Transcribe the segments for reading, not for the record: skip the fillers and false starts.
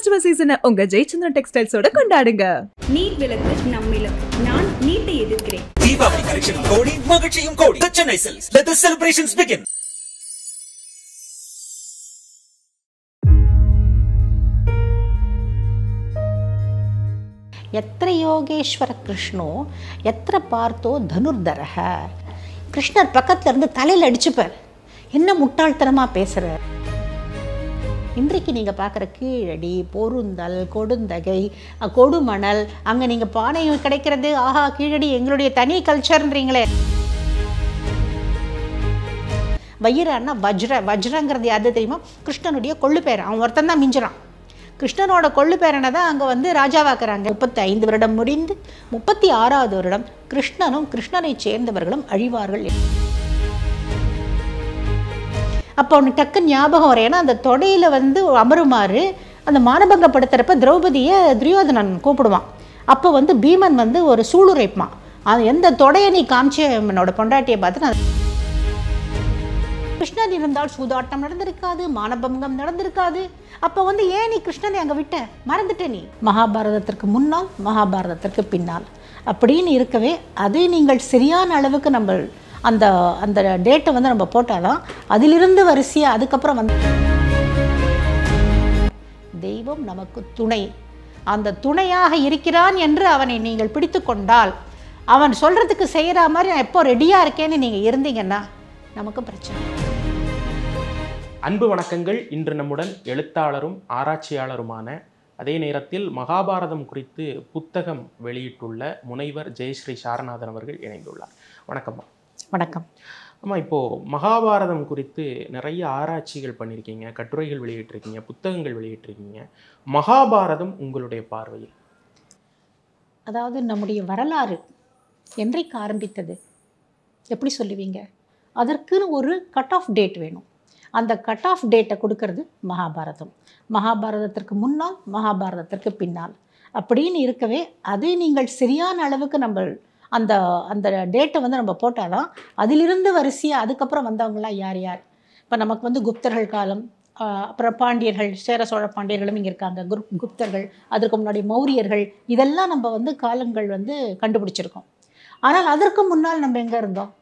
Festival சீசனை உங்க ஜெயச்சந்திரன் டெக்ஸ்டைல்ஸோட கொண்டாடுங்க. நீட் விலக்கு நம்மிலக்கு. நான் நீட்டை எதிர்க்கிறேன். தீபாவளி கலெக்ஷன் கோடி, மகிழ்ச்சியும் கோடி. Chennai Silks. Let the celebrations begin. यत्र योगेश्वर कृष्णो यत्र पार्थो धनुर्धरः கிருஷ்ணர் பக்கத்துல இருந்து தலையில அடிச்சுப்பார். என்ன முட்டாள்தனமா பேசுற. இன்றைக்கு நீங்க பார்க்குற கீழடி, பொருந்தல், கொடுந்தகை, கொடுமணல், அங்க நீங்க பானை கிடைக்கிறது. ஆஹா, கீழடி எங்களுடைய தனி கல்ச்சர்ன்றீங்களே. வயிறான்னா வஜ்ரங்கிறது யாரு தெரியுமா? கிருஷ்ணனுடைய கொள்ளு பேர். அவன் ஒருத்தன் தான் மிஞ்சுறான். கிருஷ்ணனோட கொள்ளு பேரனை தான் அங்கே வந்து ராஜாவாக்குறாங்க. 35 வருடம் முடிந்து 36ஆவது வருடம் கிருஷ்ணனும் கிருஷ்ணனை சேர்ந்தவர்களும் அழிவார்கள். அப்போ அவனுக்கு டக்கு ஞாபகம் வர, ஏன்னா அந்த தொடையில் வந்து அமருமாறு அந்த மானபங்கப்படுத்துறப்ப திரௌபதியை துரியோதனன் கூப்பிடுவான். அப்போ வந்து பீமன் வந்து ஒரு சூளுரைப்பான். அது எந்த தொடையை நீ காமிச்சு என்னோட பொண்டாட்டியை பார்த்து நான் கிருஷ்ணன் இருந்தால் சூதாட்டம் நடந்திருக்காது, மானபங்கம் நடந்திருக்காது. அப்போ வந்து ஏன் நீ கிருஷ்ணனை அங்கே விட்ட மறந்துட்ட? நீ மகாபாரதத்திற்கு முன்னால், மகாபாரதத்திற்கு பின்னால் அப்படின்னு இருக்கவே, அதை நீங்கள் சரியான அளவுக்கு நம்ம அந்த அந்த டேட்டை வந்து நம்ம போட்டாதான் அதிலிருந்து வரிசையாக அதுக்கப்புறம் வந்து தெய்வம் நமக்கு துணை, அந்த துணையாக இருக்கிறான் என்று அவனை நீங்கள் பிடித்து கொண்டால், அவன் சொல்கிறதுக்கு செய்கிற மாதிரி நான் எப்போ ரெடியாக இருக்கேன்னு நீங்கள் இருந்தீங்கன்னா நமக்கு பிரச்சனை. அன்பு வணக்கங்கள். இன்று நம்முடன் எழுத்தாளரும் ஆராய்ச்சியாளருமான, அதே நேரத்தில் மகாபாரதம் குறித்து புத்தகம் வெளியிட்டுள்ள முனைவர் ஜெயஸ்ரீ சாரநாதன் அவர்கள் இணைந்துள்ளார். வணக்கம்மா. வணக்கம். ஆமாம், இப்போது மகாபாரதம் குறித்து நிறைய ஆராய்ச்சிகள் பண்ணியிருக்கீங்க, கட்டுரைகள் வெளியிட்டிருக்கீங்க, புத்தகங்கள் வெளியிட்டிருக்கீங்க. மகாபாரதம் உங்களுடைய பார்வையில், அதாவது நம்முடைய வரலாறு என்றைக்கு ஆரம்பித்தது எப்படி சொல்லுவீங்க? அதற்குன்னு ஒரு கட் ஆஃப் டேட் வேணும். அந்த கட் ஆஃப் டேட்டை கொடுக்கறது மகாபாரதம். மகாபாரதத்திற்கு முன்னால், மகாபாரதத்திற்கு பின்னால் அப்படின்னு இருக்கவே, அதை நீங்கள் சரியான அளவுக்கு நம்ம அந்த அந்த டேட்டை வந்து நம்ம போட்டாதான் அதிலிருந்து வரிசையாக அதுக்கப்புறம் வந்தவங்களாம் யார் யார். இப்போ நமக்கு வந்து குப்தர்கள் காலம், அப்புறம் பாண்டியர்கள், சேர சோழ பாண்டியர்களும் இங்கே இருக்காங்க, குப்தர்கள், அதற்கு முன்னாடி மௌரியர்கள், இதெல்லாம் நம்ம வந்து காலங்கள் வந்து கண்டுபிடிச்சிருக்கோம். ஆனால் அதற்கு முன்னால் நம்ம எங்கே இருந்தோம்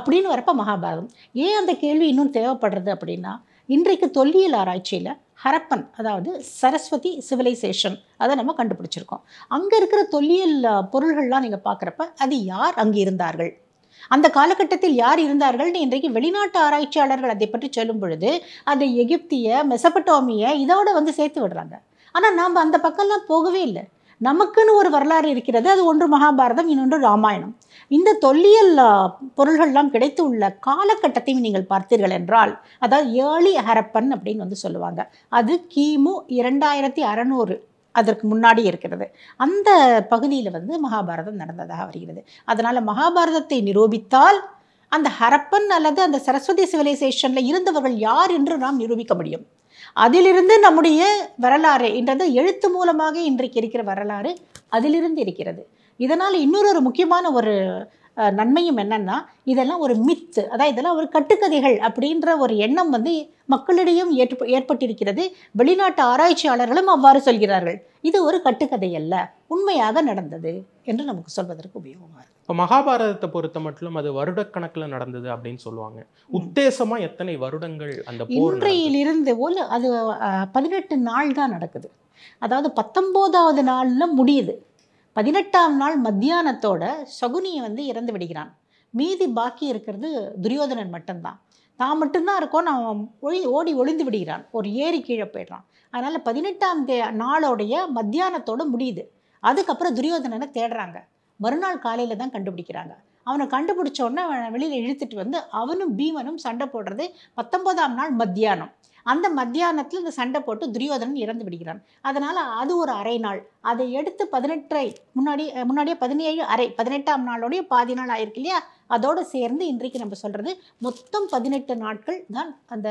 அப்படின்னு வரப்போ மகாபாரதம். ஏன் அந்த கேள்வி இன்னும் தேவைப்படுறது அப்படின்னா, இன்றைக்கு தொல்லியல் ஆராய்ச்சியில் ஹரப்பன், அதாவது சரஸ்வதி சிவிலைசேஷன், அதை நம்ம கண்டுபிடிச்சிருக்கோம். அங்கே இருக்கிற தொல்லியல் பொருள்கள்லாம் நீங்கள் பார்க்குறப்ப அது யார் அங்கே இருந்தார்கள், அந்த காலகட்டத்தில் யார் இருந்தார்கள்னு இன்றைக்கு வெளிநாட்டு ஆராய்ச்சியாளர்கள் அதை பற்றி சொல்லும் பொழுது அதை எகிப்திய, மெசபட்டோமிய இதோட வந்து சேர்த்து விடுறாங்க. ஆனால் நாம் அந்த பக்கம்லாம் போகவே இல்லை. நமக்குன்னு ஒரு வரலாறு இருக்கிறது. அது ஒன்று மகாபாரதம், இன்னொன்று ராமாயணம். இந்த தொல்லியல் பொருள்கள்லாம் கிடைத்து உள்ள காலகட்டத்தையும் நீங்கள் பார்த்தீர்கள் என்றால், அதாவது ஏர்லி ஹரப்பன் அப்படின்னு வந்து சொல்லுவாங்க, அது கிமு 2600 அதற்கு முன்னாடி இருக்கிறது. அந்த பகுதியில் வந்து மகாபாரதம் நடந்ததாக வருகிறது. அதனால் மகாபாரதத்தை நிரூபித்தால் அந்த ஹரப்பன் அல்லது அந்த சரஸ்வதி சிவிலைசேஷனில் இருந்தவர்கள் யார் என்று நாம் நிரூபிக்க முடியும். அதிலிருந்து நம்முடைய வரலாறு என்றது எழுத்து மூலமாக இன்றைக்கு இருக்கிற வரலாறு அதிலிருந்து இருக்கிறது. இதனால் இன்னொரு முக்கியமான ஒரு நன்மையும் என்னென்னா, இதெல்லாம் ஒரு மித்து, அதாவது இதெல்லாம் ஒரு கட்டுக்கதைகள் அப்படின்ற ஒரு எண்ணம் வந்து மக்களிடையும் ஏற்பட்டிருக்கிறது. வெளிநாட்டு ஆராய்ச்சியாளர்களும் அவ்வாறு சொல்கிறார்கள், இது ஒரு கட்டுக்கதை அல்ல, உண்மையாக நடந்தது என்று நமக்கு சொல்வதற்கு உபயோகமாக இருக்குது. இப்போ மகாபாரதத்தை பொறுத்த மட்டும் அது வருடக்கணக்கில் நடந்தது அப்படின்னு சொல்லுவாங்க. உத்தேசமாக எத்தனை வருடங்கள் அந்த இன்றையிலிருந்து? அது 18 நாள் தான் நடக்குது. அதாவது 19ஆவது நாளில் முடியுது. 18ஆம் நாள் மத்தியானத்தோட சகுனியை வந்து இறந்து விடுகிறான். மீதி பாக்கி இருக்கிறது துரியோதனன் மட்டும்தான். தான் மட்டும்தான் இருக்கோன்னு அவன் ஓடி ஒளிந்து விடுகிறான். ஒரு ஏரி கீழே போயிடுறான். அதனால் 18ஆம் நாளோடைய மத்தியானத்தோடு முடியுது. அதுக்கப்புறம் துரியோதனனை தேடுறாங்க. மறுநாள் காலையில் தான் கண்டுபிடிக்கிறாங்க. அவனை கண்டுபிடிச்சோடனே அவனை வெளியில் இழுத்துட்டு வந்து அவனும் பீமனும் சண்டை போடுறது 19ஆம் நாள் மத்தியானம். அந்த மத்தியானத்தில் இந்த சண்டை போட்டு துரியோதனன் இறந்து விடுகிறான். அதனால் அது ஒரு அரை நாள். அதை எடுத்து 18 அரை 18ஆம் நாளோடைய பாதி நாள் ஆயிருக்கு இல்லையா? அதோடு சேர்ந்து இன்றைக்கு நம்ம சொல்கிறது மொத்தம் 18 நாட்கள் தான் அந்த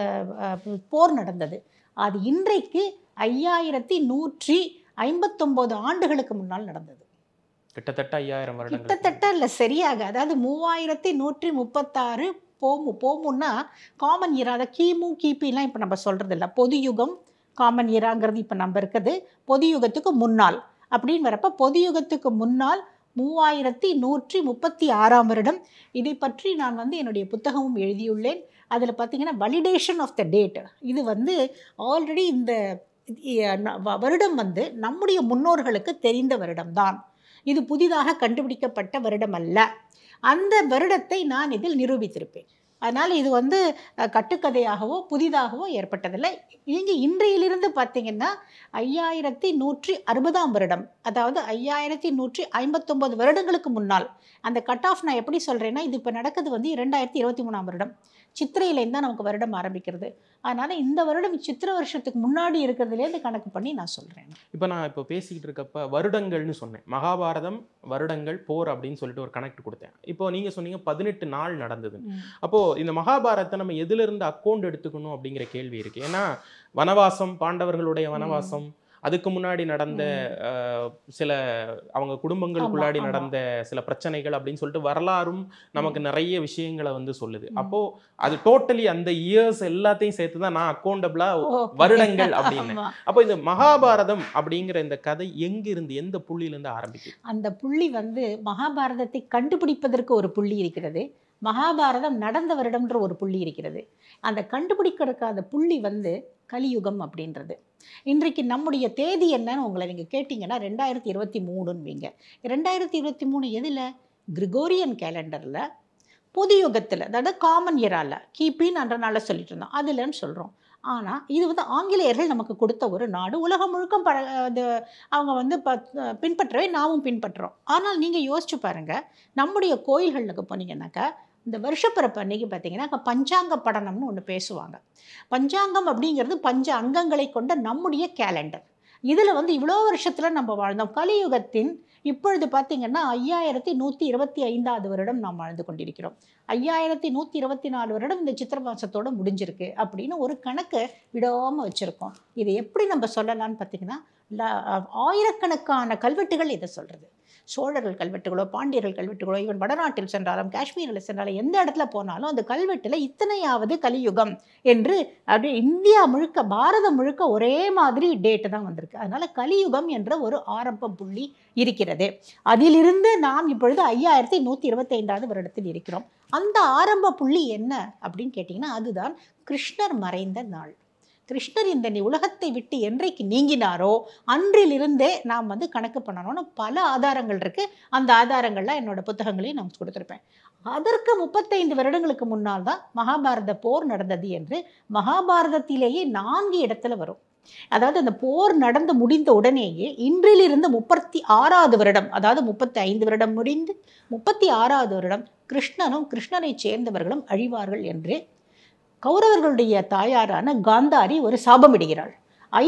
போர் நடந்தது. அது இன்றைக்கு 5159 ஆண்டுகளுக்கு முன்னால் நடந்தது. கிட்டத்தட்ட 5000 வருடம். கிட்டத்தட்ட இல்லை, சரியாக, அதாவது 3136 போமுன்னா காமன் இராத கிமு, கிபிலாம் இப்போ நம்ம சொல்கிறது இல்லை. பொது யுகம், காமன் இராங்கிறது இப்போ நம்ம இருக்குது பொதியுகத்துக்கு முன்னால். அப்படின்னு வரப்போ பொதியுகத்துக்கு முன்னால் 3136 ஆம் வருடம் இதை பற்றி நான் வந்து என்னுடைய புத்தகமும் எழுதியுள்ளேன். அதில் பார்த்திங்கன்னா வலிடேஷன் ஆஃப் த டேட் இது வந்து ஆல்ரெடி இந்த வருடம் வந்து நம்முடைய முன்னோர்களுக்கு தெரிந்த வருடம்தான், இது புதிதாக கண்டுபிடிக்கப்பட்ட வருடம் அல்ல. அந்த வருடத்தை நான் இதில் நிரூபித்திருப்பேன். அதனால் இது வந்து கட்டுக்கதையாகவோ புதிதாகவோ ஏற்பட்டதில்லை. இங்கே இன்றையிலிருந்து பார்த்திங்கன்னா 5160 ஆம் வருடம், அதாவது 5159 வருடங்களுக்கு முன்னால். அந்த கட் ஆஃப் நான் எப்படி சொல்கிறேன்னா, இது இப்போ நடக்குது வந்து 2023 ஆம் வருடம் சித்திரையிலேருந்து தான் நமக்கு வருடம் ஆரம்பிக்கிறது. அதனால் இந்த வருடம் சித்திரை வருஷத்துக்கு முன்னாடி இருக்கிறதுலேருந்து கணக்கு பண்ணி நான் சொல்கிறேன். இப்போ நான் பேசிக்கிட்டு இருக்கப்போ வருடங்கள்னு சொன்னேன், மகாபாரதம் வருடங்கள் போர் அப்படின்னு சொல்லிட்டு ஒரு கணக்கு கொடுத்தேன். இப்போ நீங்கள் சொன்னீங்க 18 நாள் நடந்தது. அப்போது இந்த மகாபாரதத்தை நம்ம எதிலிருந்து அக்கௌண்ட் எடுத்துக்கணும் அப்படிங்கிற கேள்வி இருக்குது. ஏன்னா வனவாசம், பாண்டவர்களுடைய வனவாசம், அதுக்கு முன்னாடி நடந்த சில அவங்க குடும்பங்களுக்குள்ளாடி நடந்த சில பிரச்சனைகள் அப்படின்னு சொல்லிட்டு வரலாறும் நமக்கு நிறைய விஷயங்களை வந்து சொல்லுது. அப்போ அது டோட்டலி அந்த இயர்ஸ் எல்லாத்தையும் சேர்த்து தான் நான் அக்கௌண்டபிளா வருடங்கள் அப்படின்னு. அப்போ இந்த மகாபாரதம் அப்படிங்கிற இந்த கதை எங்கிருந்து, எந்த புள்ளியிலிருந்து ஆரம்பிக்குது? அந்த புள்ளி வந்து மகாபாரதத்தை கண்டுபிடிப்பதற்கு ஒரு புள்ளி இருக்கிறது, மகாபாரதம் நடந்த வருடம்ன்ற ஒரு புள்ளி இருக்கிறது. அந்த கண்டுபிடிக்கிறதுக்கான புள்ளி வந்து கலியுகம் அப்படின்றது. இன்றைக்கு நம்முடைய தேதி என்னன்னு உங்களை நீங்கள் கேட்டிங்கன்னா 2023ன்னு. 2023 எதில்? கிரிகோரியன் கேலண்டரில் பொதுயுகத்தில், அதாவது காமன் இயரால் கிபின்னு அன்றனால சொல்லிட்டு இருந்தோம், அதில்ன்னு சொல்கிறோம். ஆனால் இது வந்து ஆங்கிலேயர்கள் நமக்கு கொடுத்த ஒரு நாடு, உலகம் முழுக்கம் அவங்க வந்து பின்பற்றவே நாமும் பின்பற்றுறோம். ஆனால் நீங்கள் யோசிச்சு பாருங்கள், நம்முடைய கோயில்களுக்கு போனீங்கன்னாக்கா இந்த வருஷப்பிறப்பு அன்றைக்கி பார்த்திங்கன்னா பஞ்சாங்க படனம்னு ஒன்று பேசுவாங்க. பஞ்சாங்கம் அப்படிங்கிறது பஞ்ச அங்கங்களை கொண்ட நம்முடைய கேலண்டர். இதில் வந்து இவ்வளோ வருஷத்தில் நம்ம வாழ்ந்தோம். கலியுகத்தின் இப்பொழுது பார்த்திங்கன்னா 5125வது வருடம் நாம் வாழ்ந்து கொண்டிருக்கிறோம். 5124 வருடம் இந்த சித்திரை மாதத்தோடு முடிஞ்சிருக்கு அப்படின்னு ஒரு கணக்கு விடாமல் வச்சுருக்கோம். இதை எப்படி நம்ம சொல்லலான்னு பார்த்திங்கன்னா, ஆயிரக்கணக்கான கல்வெட்டுகள் இதை சொல்கிறது. சோழர்கள் கல்வெட்டுகளோ, பாண்டியர்கள் கல்வெட்டுகளோ, இவன் வடநாட்டில் சென்றாலும் காஷ்மீரில் சென்றாலும் எந்த இடத்துல போனாலும் அந்த கல்வெட்டில் இத்தனையாவது கலியுகம் என்று அப்படியே இந்தியா முழுக்க, பாரதம் முழுக்க ஒரே மாதிரி டேட்டு தான் வந்திருக்கு. அதனால் கலியுகம் என்ற ஒரு ஆரம்ப புள்ளி இருக்கிறது. அதிலிருந்து நாம் இப்பொழுது 5125வது வருடத்தில் இருக்கிறோம். அந்த ஆரம்ப புள்ளி என்ன அப்படின்னு கேட்டிங்கன்னா, அதுதான் கிருஷ்ணர் மறைந்த நாள். கிருஷ்ணர் இந்த உலகத்தை விட்டு என்றைக்கு நீங்கினாரோ அன்றிலிருந்தே நாம் வந்து கணக்கு பண்ணணும்னு பல ஆதாரங்கள் இருக்குது. அந்த ஆதாரங்கள்லாம் என்னோட புத்தகங்களையும் நான் கொடுத்துருப்பேன். அதற்கு 35 வருடங்களுக்கு முன்னால் தான் மகாபாரத போர் நடந்தது என்று மகாபாரதத்திலேயே 4 இடத்துல வரும். அதாவது அந்த போர் நடந்து முடிந்த உடனேயே இன்றிலிருந்து 36வது வருடம், அதாவது 35 வருடம் முடிந்து 36வது வருடம் கிருஷ்ணனும் கிருஷ்ணனை சேர்ந்தவர்களும் அழிவார்கள் என்று கௌரவர்களுடைய தாயாரான காந்தாரி ஒரு சாபமிடுகிறாள்.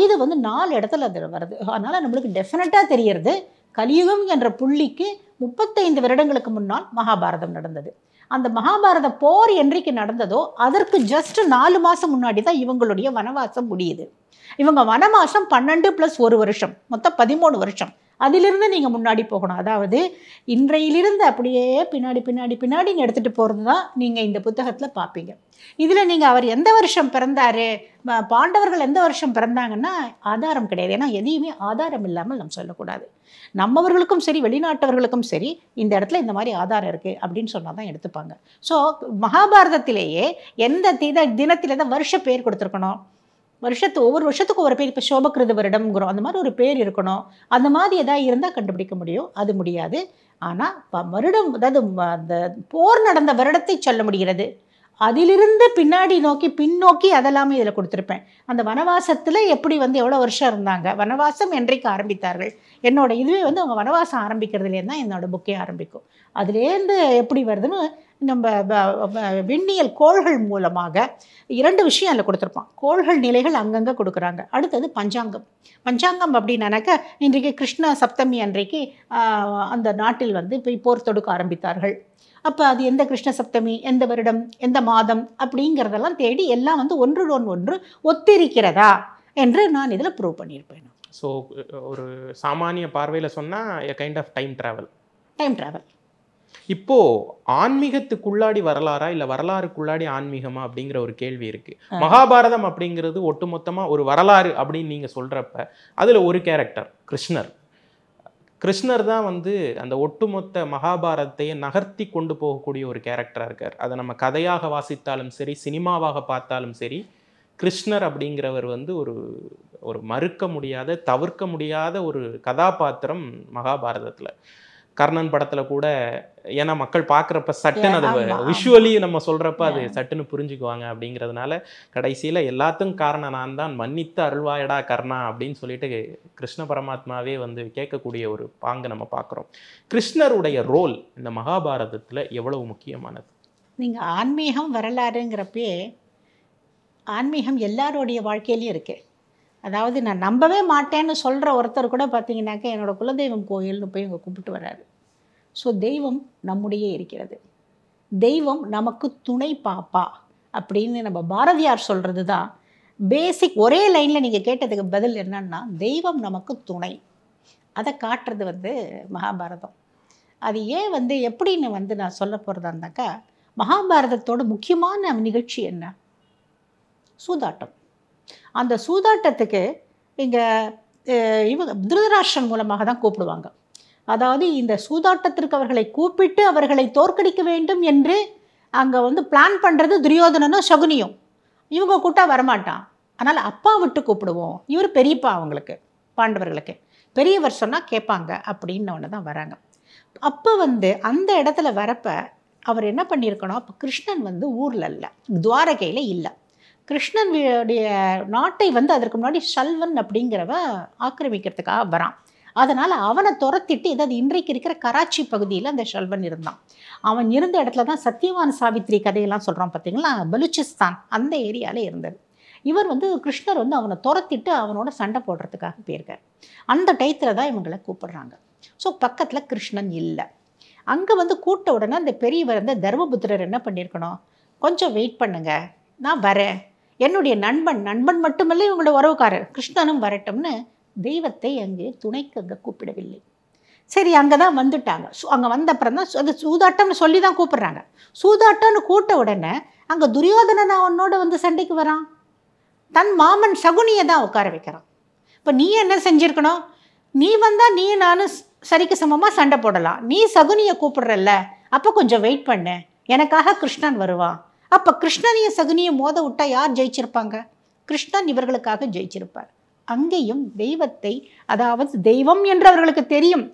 இது வந்து 4 இடத்துல அது வருது. அதனால் நம்மளுக்கு டெஃபினட்டாக தெரியறது கலியுகம் என்ற புள்ளிக்கு 35 வருடங்களுக்கு முன்னால் மகாபாரதம் நடந்தது. அந்த மகாபாரத போர் என்றைக்கு நடந்ததோ அதற்கு ஜஸ்ட் 4 மாதம் முன்னாடி தான் இவங்களுடைய வனவாசம் முடியுது. இவங்க வனவாசம் 12 + 1 வருஷம், மொத்தம் 13 வருஷம். அதிலிருந்து நீங்கள் முன்னாடி போகணும். அதாவது இன்றையிலிருந்து அப்படியே பின்னாடி பின்னாடி பின்னாடி எடுத்துகிட்டு போகிறது தான் நீங்கள் இந்த புத்தகத்தில் பார்ப்பீங்க. இதில் நீங்கள் அவர் எந்த வருஷம் பிறந்தார், பாண்டவர்கள் எந்த வருஷம் பிறந்தாங்கன்னா ஆதாரம் கிடையாது. ஏன்னா எதையுமே ஆதாரம் இல்லாமல் நம்ம சொல்லக்கூடாது. நம்மவர்களுக்கும் சரி வெளிநாட்டவர்களுக்கும் சரி இந்த இடத்துல இந்த மாதிரி ஆதாரம் இருக்குது அப்படின்னு சொன்னால் தான் எடுத்துப்பாங்க. ஸோ மகாபாரதத்திலேயே எந்த தினத்தில் தான் வருஷ பேர் கொடுத்துருக்கணும். ஒவ்வொரு வருஷத்துக்கு ஒரு பேர், இப்போ சோபகிருத வருடம்ங்கிறோம், அந்த மாதிரி ஒரு பேர் இருக்கணும். அந்த மாதிரி எதாவது இருந்தால் கண்டுபிடிக்க முடியும், அது முடியாது. ஆனால் வருடம், அதாவது அந்த போர் நடந்த வருடத்தை சொல்ல முடிகிறது. அதிலிருந்து பின்னாடி நோக்கி பின்னோக்கி அதெல்லாமே இதில் கொடுத்துருப்பேன். அந்த வனவாசத்தில் எப்படி வந்து எவ்வளோ வருஷம் இருந்தாங்க, வனவாசம் என்றைக்கு ஆரம்பித்தார்கள், என்னோட இதுவே வந்து அவங்க வனவாசம் ஆரம்பிக்கிறதுலேருந்து தான் என்னோடய புக்கே ஆரம்பிக்கும். அதுலேருந்து எப்படி வருதுன்னு நம்ம விண்ணியல் கோள்கள் மூலமாக 2 விஷயம் அதில் கொடுத்துருப்பான். கோள்கள் நிலைகள் அங்கங்கே கொடுக்குறாங்க. அடுத்தது பஞ்சாங்கம். பஞ்சாங்கம் அப்படின்னாக்க இன்றைக்கு கிருஷ்ண சப்தமி அன்றைக்கு அந்த நாட்டில் வந்து போர் தொடுக்க ஆரம்பித்தார்கள். அப்போ அது எந்த கிருஷ்ண சப்தமி, எந்த வருடம், எந்த மாதம் அப்படிங்கிறதெல்லாம் தேடி எல்லாம் வந்து ஒன்றுடன் ஒன்று ஒத்திருக்கிறதா என்று நான் இதில் ப்ரூவ் பண்ணியிருப்பேன். ஸோ ஒரு சாமானிய பார்வையில் சொன்னால் கைண்ட் ஆஃப் டைம் ட்ராவல் இப்போ ஆன்மீகத்துக்குள்ளாடி வரலாறா இல்ல வரலாறுக்குள்ளாடி ஆன்மீகமா அப்படிங்கிற ஒரு கேள்வி இருக்கு. மகாபாரதம் அப்படிங்கிறது ஒட்டுமொத்தமா ஒரு வரலாறு அப்படின்னு நீங்க சொல்றப்ப அதுல ஒரு கேரக்டர் கிருஷ்ணர். கிருஷ்ணர் தான் வந்து அந்த ஒட்டுமொத்த மகாபாரதத்தையே நகர்த்தி கொண்டு போகக்கூடிய ஒரு கேரக்டரா இருக்கார். அதை நம்ம கதையாக வாசித்தாலும் சரி சினிமாவாக பார்த்தாலும் சரி கிருஷ்ணர் அப்படிங்கிறவர் வந்து ஒரு ஒரு மறுக்க முடியாத தவிர்க்க முடியாத ஒரு கதாபாத்திரம் மகாபாரதத்துல. கர்ணன் படத்துல கூட ஏன்னா மக்கள் பார்க்குறப்ப சட்டுன்னு அதை விஷுவலி நம்ம சொல்றப்ப அது சட்டுன்னு புரிஞ்சுக்குவாங்க. அப்படிங்கிறதுனால கடைசியில எல்லாத்துக்கும் காரணம் நான் தான், மன்னித்து அருள்வாயடா கர்ணா அப்படின்னு சொல்லிட்டு கிருஷ்ண பரமாத்மாவே வந்து கேட்கக்கூடிய ஒரு பாங்கு நம்ம பார்க்குறோம். கிருஷ்ணருடைய ரோல் இந்த மகாபாரதத்துல எவ்வளவு முக்கியமானது? நீங்க ஆன்மீகம் வரலாறுங்கிறப்பே ஆன்மீகம் எல்லாருடைய வாழ்க்கையிலையும் இருக்கு. அதாவது நான் நம்பவே மாட்டேன்னு சொல்கிற ஒருத்தர் கூட பார்த்தீங்கன்னாக்கா என்னோடய குலதெய்வம் கோயில்னு போய் இங்கே கும்பிட்டு வர்றாரு. ஸோ தெய்வம் நம்முடைய இருக்கிறது, தெய்வம் நமக்கு துணை பாப்பா அப்படின்னு நம்ம பாரதியார் சொல்கிறது தான் பேசிக். ஒரே லைனில் நீங்கள் கேட்டதுக்கு பதில் என்னன்னா தெய்வம் நமக்கு துணை. அதை காட்டுறது வந்து மகாபாரதம். அது ஏன் வந்து எப்படின்னு வந்து நான் சொல்ல போகிறதாந்தாக்கா மகாபாரதத்தோட முக்கியமான நிகழ்ச்சி என்ன? சூதாட்டம். அந்த சூதாட்டத்துக்கு இங்கே இவங்க திருதராஷ்டிரன் மூலமாக தான் கூப்பிடுவாங்க. அதாவது இந்த சூதாட்டத்திற்கு அவர்களை கூப்பிட்டு அவர்களை தோற்கடிக்க வேண்டும் என்று அங்கே வந்து பிளான் பண்ணுறது துரியோதனனும் சகுனியும். இவங்க கூட்டா வரமாட்டான், அதனால் அப்பா விட்டு கூப்பிடுவோம். இவர் பெரியப்பா அவங்களுக்கு, பாண்டவர்களுக்கு பெரியவர் சொன்னால் கேட்பாங்க அப்படின்னு ஒன்று தான் வராங்க. அப்போ வந்து அந்த இடத்துல வரப்ப அவர் என்ன பண்ணியிருக்கணும், அப்போ கிருஷ்ணன் வந்து ஊரில் இல்லை, துவாரகையில் இல்லை. கிருஷ்ணனுடைய நாட்டை வந்து அதற்கு முன்னாடி சல்வன் அப்படிங்கிறவ ஆக்கிரமிக்கிறதுக்காக வரான். அதனால் அவனை துரத்திட்டு ஏதாவது இன்றைக்கு இருக்கிற கராச்சி பகுதியில் அந்த சல்வன் இருந்தான். அவன் இருந்த இடத்துல தான் சத்தியவான் சாவித்ரி கதையெல்லாம் சொல்கிறான் பார்த்தீங்களா, பலுச்சிஸ்தான் அந்த ஏரியாவில் இருந்தது. இவர் வந்து கிருஷ்ணர் வந்து அவனை துரத்திட்டு அவனோட சண்டை போடுறதுக்காக போயிருக்கார். அந்த டயத்தில் தான் இவங்களை கூப்பிடுறாங்க. ஸோ பக்கத்தில் கிருஷ்ணன் இல்லை. அங்கே வந்து கூட்ட உடனே அந்த பெரியவர் வந்து தர்மபுத்திரர் என்ன பண்ணியிருக்கணும், கொஞ்சம் வெயிட் பண்ணுங்க நான் வரேன், என்னுடைய நண்பன், நண்பன் மட்டுமல்ல இவங்களோட உறவுக்காரர் கிருஷ்ணனும் வரட்டும்னு தெய்வத்தை அங்கே துணைக்கு அங்கே கூப்பிடவில்லை. சரி அங்கே தான் வந்துட்டாங்க. அங்கே வந்த அப்புறம் தான் அது சூதாட்டம்னு சொல்லி தான் கூப்பிட்றாங்க. சூதாட்டம்னு கூட்ட உடனே அங்கே துரியோதனன் அவனோட வந்து சண்டைக்கு வரான். தன் மாமன் சகுனியை தான் உட்கார வைக்கிறான். இப்போ நீ என்ன செஞ்சுருக்கணும், நீ வந்தால் நீ நானும் சரிக்கு சமமாக சண்டை போடலாம், நீ சகுனியை கூப்பிட்றல்ல அப்போ கொஞ்சம் வெயிட் பண்ணு, எனக்காக கிருஷ்ணன் வருவான். அப்போ கிருஷ்ணனையும் சகுனியும் மோத விட்டா யார் ஜெயிச்சிருப்பாங்க, கிருஷ்ணன் இவர்களுக்காக ஜெயிச்சிருப்பார். அங்கேயும் தெய்வத்தை, அதாவது தெய்வம் என்று அவர்களுக்கு தெரியும்.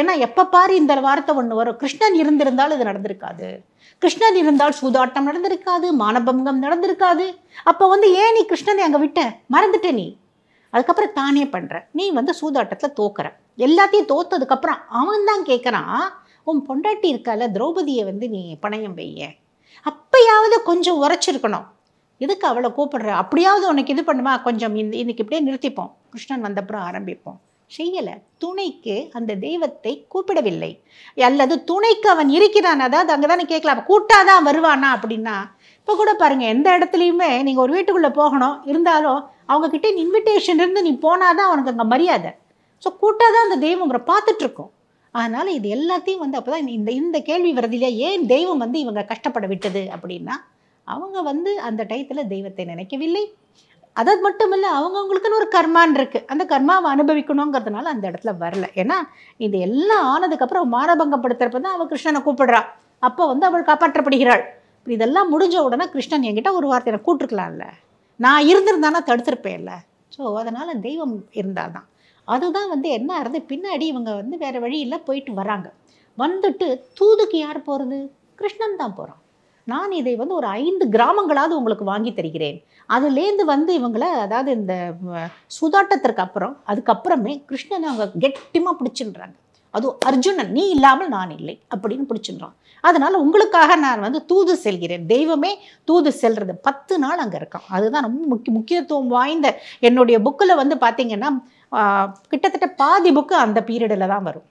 ஏன்னா எப்போ பாரு இந்த வார்த்தை ஒன்று வரும், கிருஷ்ணன் இருந்திருந்தால் இது நடந்திருக்காது, கிருஷ்ணன் இருந்தால் சூதாட்டம் நடந்திருக்காது, மானபங்கம் நடந்திருக்காது. அப்போ வந்து ஏன் நீ கிருஷ்ணனை அங்கே விட்ட, மறந்துட்ட நீ, அதுக்கப்புறம் தானே பண்ணுற, நீ வந்து சூதாட்டத்தில் தோக்குற, எல்லாத்தையும் தோத்ததுக்கப்புறம் அவன் தான் கேட்குறான் உன் பொண்டாட்டி இருக்கால திரௌபதியை வந்து நீ பணயம் வைய, அப்பயாவது கொஞ்சம் உரைச்சிருக்கணும், எதுக்கு அவளை கூப்பிடுற, அப்படியாவது உனக்கு இது பண்ணுமா, கொஞ்சம் இன்னைக்கு இப்படியே நிறுத்திப்போம், கிருஷ்ணன் வந்தப்புறம் ஆரம்பிப்போம். செய்யலை, துணைக்கு அந்த தெய்வத்தை கூப்பிடவில்லை. அல்லது துணைக்கு அவன் இருக்கிறான், அதாவது அங்கே தானே கேட்கலாம், கூட்டாதான் வருவானா அப்படின்னா. இப்போ கூட பாருங்கள் எந்த இடத்துலையுமே நீங்கள் ஒரு வீட்டுக்குள்ளே போகணும் இருந்தாலும் அவங்கக்கிட்ட இன்விடேஷன் இருந்து நீ போனாதான் அவனுக்கு அங்கே மரியாதை. ஸோ கூட்டாதான் அந்த தெய்வம் பார்த்துட்ருக்கோம். அதனால் இது எல்லாத்தையும் வந்து அப்போ தான் இந்த இந்த கேள்வி வருது இல்லையா, ஏன் தெய்வம் வந்து இவங்க கஷ்டப்பட விட்டது அப்படின்னா அவங்க வந்து அந்த டயத்தில் தெய்வத்தை நினைக்கவில்லை. அது மட்டும் இல்லை, அவங்கவுங்களுக்குன்னு ஒரு கர்மான் இருக்குது, அந்த கர்மாவை அனுபவிக்கணுங்கிறதுனால அந்த இடத்துல வரல. ஏன்னா இது எல்லாம் ஆனதுக்கப்புறம் மானபங்கப்படுத்துறப்ப தான் அவள் கிருஷ்ணனை கூப்பிடுறா. அப்போ வந்து அவள் காப்பாற்றப்படுகிறாள். இதெல்லாம் முடிஞ்ச உடனே கிருஷ்ணன் என்கிட்ட ஒரு வார்த்தை எனக்கு கூப்பிட்டுருக்கலாம்ல, நான் இருந்திருந்தானா தடுத்திருப்பேன்ல. ஸோ அதனால் தெய்வம் இருந்தால் தான் அதுதான் வந்து என்ன ஆகுது, பின்னாடி இவங்க வந்து வேறு வழியில் போயிட்டு வராங்க. வந்துட்டு தூதுக்கு யார் போகிறது, கிருஷ்ணன் தான் போகிறான். நான் இதை வந்து ஒரு 5 கிராமங்களாவது உங்களுக்கு வாங்கி தருகிறேன், அதுலேருந்து வந்து இவங்களை, அதாவது இந்த சூதாட்டத்திற்கு அப்புறம் அதுக்கப்புறமே கிருஷ்ணனை அவங்க கெட்டியமாக பிடிச்சின்றாங்க. அதுவும் அர்ஜுனன் நீ இல்லாமல் நான் இல்லை அப்படின்னு பிடிச்சின்றான். அதனால் உங்களுக்காக நான் வந்து தூது செல்கிறேன், தெய்வமே தூது செல்கிறது. 10 நாள் அங்கே இருக்கான். அதுதான் ரொம்ப முக்கியத்துவம் வாய்ந்த. என்னுடைய புக்கில் வந்து பார்த்திங்கன்னா கிட்டத்தட்ட பாதி புக்கு அந்த பீரியடில் தான் வரும்.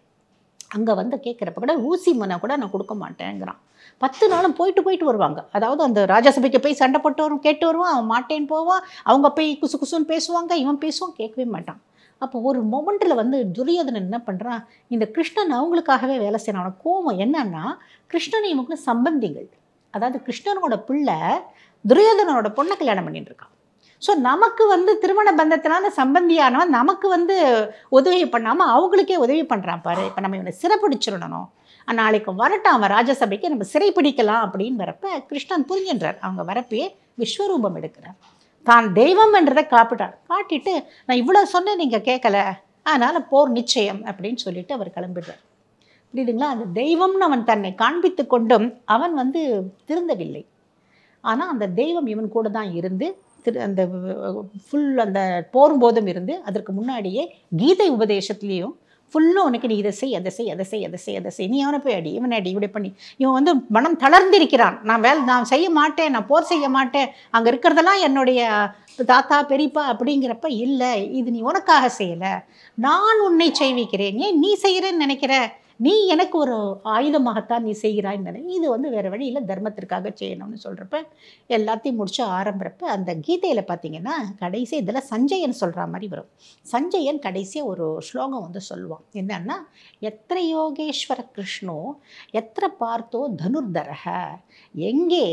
அங்கே வந்து கேட்குறப்ப கூட ஊசி மனை கூட நான் கொடுக்க மாட்டேங்கிறான். 10 நாளும் போயிட்டு வருவாங்க. அதாவது அந்த ராஜசபைக்கு போய் சண்டை போட்டு வரும், கேட்டு வருவான், அவன் மாட்டேன்னு போவான், அவங்க போய் குசு குசுன்னு பேசுவாங்க, இவன் பேசுவான், கேட்கவே மாட்டான். அப்போ ஒரு மொமெண்ட்டில் வந்து துரியோதனன் என்ன பண்ணுறான், இந்த கிருஷ்ணன் அவங்களுக்காகவே வேலை செய்யறான். கோபம் என்னன்னா கிருஷ்ணன் இவங்க சம்பந்திகள், அதாவது கிருஷ்ணனோட பிள்ளை துரியோதனோட பொண்ணை கல்யாணம் பண்ணிட்டு இருக்கான். ஸோ நமக்கு வந்து திருமண பந்தத்தினால சம்பந்தியானவன் நமக்கு வந்து உதவி பண்ணாமல் அவங்களுக்கே உதவி பண்ணுறான் பாரு. இப்போ நம்ம இவனை சிறைப்பிடிச்சிடணும், நாளைக்கு வரட்டான் அவன் ராஜசபைக்கு, நம்ம சிறைப்பிடிக்கலாம் அப்படின்னு வரப்ப கிருஷ்ணன் புரிஞ்சின்றார். அவங்க வரப்பே விஸ்வரூபம் எடுக்கிறார், தான் தெய்வம் என்றதை காப்பிட்டார். காட்டிட்டு நான் இவ்வளோ சொன்னேன் நீங்கள் கேட்கல, அதனால் போர் நிச்சயம் அப்படின்னு சொல்லிட்டு அவர் கிளம்பிடுறார். புரியுதுங்களா? அந்த தெய்வம்னு அவன் தன்னை காண்பித்து கொண்டும் அவன் வந்து திருந்தவில்லை. ஆனால் அந்த தெய்வம் இவன் கூட தான் இருந்து அந்த ஃபுல் அந்த போரும்போதும் இருந்து, அதற்கு முன்னாடியே கீதை உபதேசத்துலேயும் ஃபுல்லும் உனக்கு நீ இதை செய், அதை செய், அதை செய், அதை செய், அதை செய், நீ அவனை போய் அடி, இவனை அடி, இப்படி பண்ணி இவன் வந்து மனம் தளர்ந்திருக்கிறான். நான் செய்ய மாட்டேன், நான் போர் செய்ய மாட்டேன், அங்கே இருக்கிறதெல்லாம் என்னுடைய தாத்தா பெரியப்பா அப்படிங்கிறப்ப இல்லை, இது நீ உனக்காக செய்யலை, நான் உன்னை செய்விக்கிறேன், ஏன் நீ செய்கிறேன்னு நினைக்கிற, நீ எனக்கு ஒரு ஆயுதமாகத்தான் நீ செய்கிறாய்ன்னு நினை, இது வந்து வேறு வழியில் தர்மத்திற்காக செய்யணும்னு சொல்கிறப்ப எல்லாத்தையும் முடிச்சு ஆரம்புறப்ப அந்த கீதையில் பார்த்தீங்கன்னா கடைசி இதில் சஞ்சயன் சொல்கிற மாதிரி வரும். சஞ்சயன் கடைசியாக ஒரு ஸ்லோகம் வந்து சொல்லுவான். என்னன்னா, எத்திர யோகேஸ்வர கிருஷ்ணோ எத்திர பார்த்தோ தனுர்தரக, எங்கே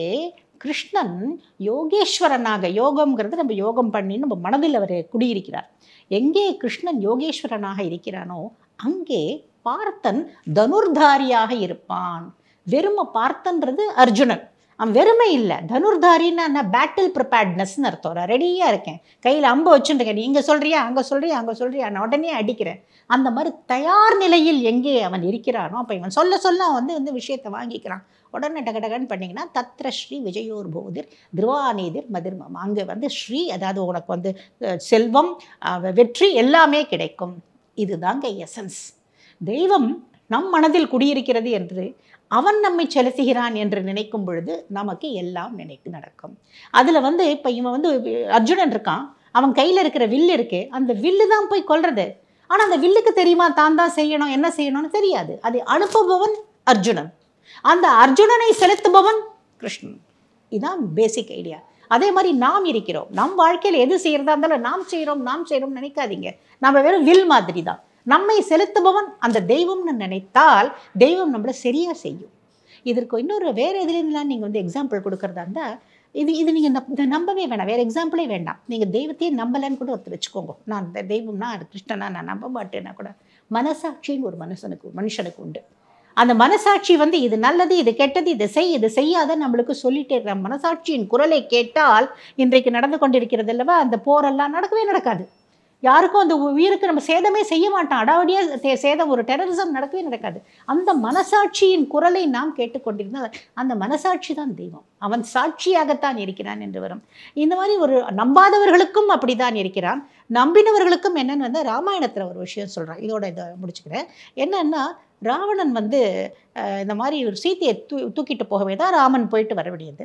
கிருஷ்ணன் யோகேஸ்வரனாக, யோகம்ங்கிறது நம்ம யோகம் பண்ணி நம்ம மனதில் அவர் குடியிருக்கிறார், எங்கே கிருஷ்ணன் யோகேஸ்வரனாக இருக்கிறானோ அங்கே பார்த்தன் தனுர்தாரியாக இருப்பான். வெறுமை பார்த்தன்றது அர்ஜுனன், அவன் வெறுமை இல்லை, தனுர்தாரின்னா நான் பேட்டில் ப்ரிப்பேர்ட்னஸ்ன்னு அர்த்தம், ரெடியாக இருக்கேன், கையில் அம்பு வச்சுருக்கேன், நீ இங்கே சொல்கிறியா அங்கே சொல்கிறியா அங்கே சொல்கிறியா நான் உடனே அடிக்கிறேன், அந்த மாதிரி தயார் நிலையில் எங்கே அவன் இருக்கிறானோ அப்போ இவன் சொல்ல சொல்ல வந்து வந்து விஷயத்தை வாங்கிக்கிறான். உடனே டகடகன்னு பண்ணிங்கன்னா தத்ர ஸ்ரீ விஜயோர் போதிர் திருவாநீதிர் மதிர்மம், அங்கே வந்து ஸ்ரீ அதாவது உனக்கு வந்து செல்வம் வெற்றி எல்லாமே கிடைக்கும். இதுதாங்க எசன்ஸ். தெய்வம் நம் மனதில் குடியிருக்கிறது என்று அவன் நம்மை செலுத்துகிறான் என்று நினைக்கும் பொழுது நமக்கு எல்லாம் நடக்கும். அதில் வந்து இப்போ இவன் வந்து அர்ஜுனன் இருக்கான், அவன் கையில் இருக்கிற வில்லு இருக்கு, அந்த வில்லு தான் போய் கொல்றது. ஆனால் அந்த வில்லுக்கு தெரியுமா தான் தான் செய்யணும், என்ன செய்யணும்னு தெரியாது. அதை அனுப்புபவன் அர்ஜுனன், அந்த அர்ஜுனனை செலுத்துபவன் கிருஷ்ணன். இதுதான் பேசிக் ஐடியா. அதே மாதிரி நாம் இருக்கிறோம், நம் வாழ்க்கையில் எது செய்கிறதா இருந்தாலும் நாம் செய்கிறோம்னு நினைக்காதீங்க. நம்ம வெறும் வில் மாதிரி தான். நம்மை செலுத்துபவன் அந்த தெய்வம்னு நினைத்தால் தெய்வம் நம்மளை சரியாக செய்யும். இதற்கு இன்னொரு வேறு எதுலாம் நீங்கள் வந்து எக்ஸாம்பிள் கொடுக்குறதா இருந்தால், இது நீங்கள் நம்பவே வேண்டாம், வேறு எக்ஸாம்பிளே வேண்டாம். நீங்கள் தெய்வத்தையே நம்பலைன்னு கூட ஒருத்தர் வச்சுக்கோங்க. நான் இந்த தெய்வம்னா அது கிருஷ்ணனா நான் நம்ப மாட்டேன்னா கூட மனசாட்சின்னு ஒரு மனுஷனுக்கு உண்டு. அந்த மனசாட்சி வந்து இது நல்லது, இது கெட்டது, இது செய்யாத நம்மளுக்கு சொல்லிட்டே இருக்கிற மனசாட்சியின் குரலை கேட்டால் இன்றைக்கு நடந்து கொண்டிருக்கிறது அல்லவா அந்த போரெல்லாம் நடக்கவே நடக்காது. யாருக்கும் அந்த உயிருக்கு நம்ம சேதமே செய்ய மாட்டோம், அடாவடியாக சேதம் ஒரு டெரரிசம் நடக்கவே நடக்காது. அந்த மனசாட்சியின் குரலை நாம் கேட்டுக்கொண்டிருந்தால் அந்த மனசாட்சி தான் தெய்வம், அவன் சாட்சியாகத்தான் இருக்கிறான் என்று வரும். இந்த மாதிரி ஒரு நம்பாதவர்களுக்கும் அப்படி தான் இருக்கிறான், நம்பினவர்களுக்கும் என்னன்னு வந்து ராமாயணத்தில் ஒரு விஷயம் சொல்கிறான். இதோட இதை முடிச்சுக்கிறேன். என்னன்னா, ராவணன் வந்து இந்த மாதிரி ஒரு சீத்தையை தூக்கிட்டு போகவே தான் ராமன் போயிட்டு வர வேண்டியது.